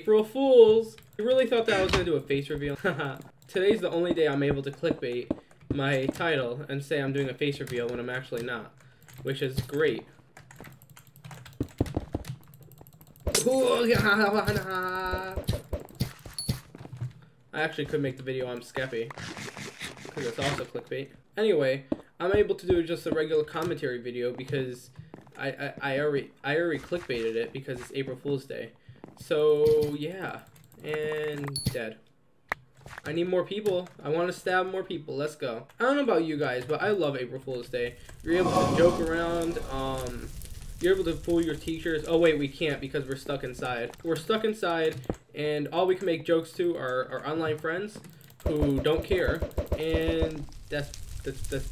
April Fools! You really thought that I was gonna do a face reveal? Haha. Today's the only day I'm able to clickbait my title and say I'm doing a face reveal when I'm actually not, which is great. I actually could make the video I'm Skeppy, because it's also clickbait. Anyway, I'm able to do just a regular commentary video because I already clickbaited it because it's April Fool's Day. So yeah, and dead. I need more people. I want to stab more people. Let's go. I don't know about you guys, but I love April Fool's Day. You're able to joke around. You're able to fool your teachers. Oh wait, we can't because we're stuck inside. We're stuck inside, and all we can make jokes to are our online friends who don't care, and that's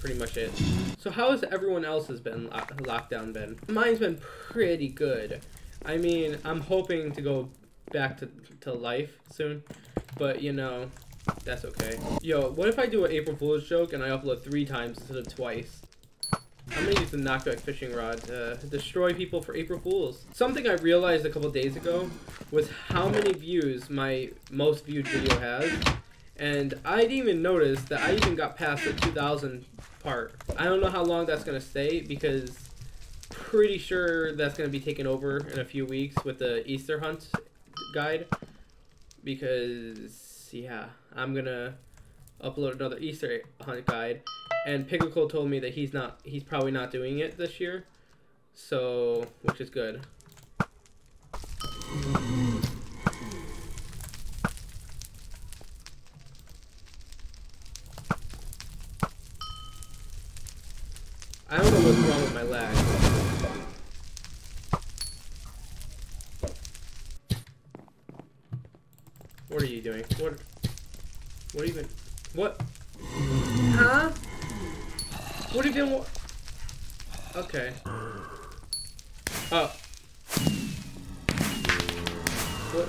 pretty much it. So how has everyone else's been lockdown been? Mine's been pretty good. I mean, I'm hoping to go back to life soon, but you know, that's okay. Yo, what if I do an April Fool's joke and I upload 3 times instead of twice? I'm gonna use the knockback fishing rod to destroy people for April Fools. Something I realized a couple days ago was how many views my most viewed video has, and I didn't even notice that I even got past the 2,000 part. I don't know how long that's gonna stay because pretty sure that's gonna be taken over in a few weeks with the Easter hunt guide, because yeah, I'm gonna upload another Easter hunt guide. And Pickle told me that he's probably not doing it this year, so, which is good. I don't know what's wrong with my lag. What are you doing? What are you doing? What? Huh? What are you doing? Okay. Oh. What?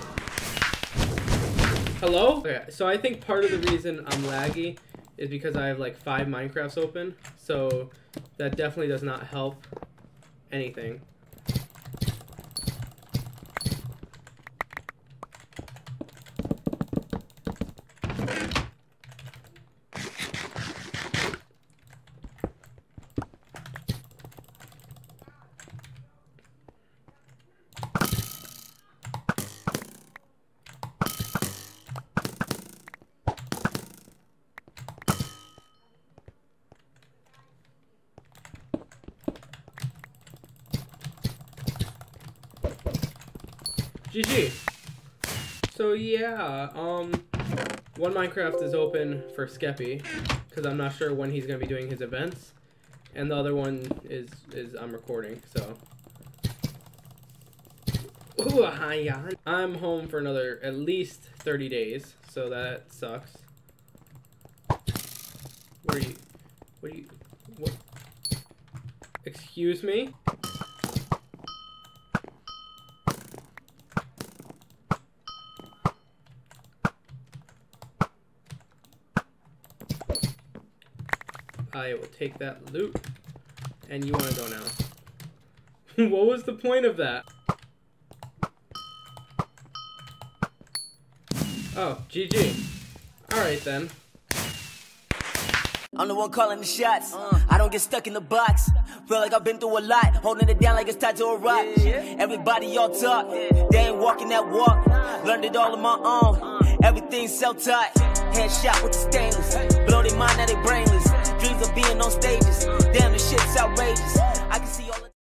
Hello? Okay, so I think part of the reason I'm laggy is because I have like 5 Minecrafts open, so that definitely does not help anything. GG. So yeah, 1 Minecraft is open for Skeppy because I'm not sure when he's gonna be doing his events, and the other one is I'm recording. So ooh, hi, I'm home for another at least 30 days, so that sucks. What are you? What are you? What? Excuse me. I will take that loot, and you want to go now. What was the point of that? Oh, GG. Alright then. I'm the one calling the shots. I don't get stuck in the box. Feel like I've been through a lot. Holding it down like it's tied to a rock. Yeah. Everybody y'all talk. Yeah. They ain't walking that walk. Learned it all on my own. Everything's self-taught. Headshot with the stainless. Blow their mind, now they brainless. Dreams of being on stages. Damn, this shit's outrageous.